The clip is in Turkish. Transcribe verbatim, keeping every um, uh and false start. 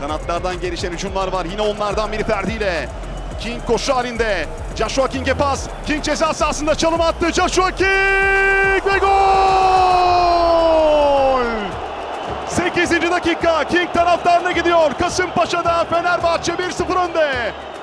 Kanatlardan gelişen hücumlar var. Yine onlardan biri Ferdi ile. King koşu halinde. Joshua King'e pas. King ceza sahasında çalım attı. Joshua King ve gol! sekizinci dakika. King taraftarına gidiyor. Kasımpaşa'da Fenerbahçe bir sıfır önde.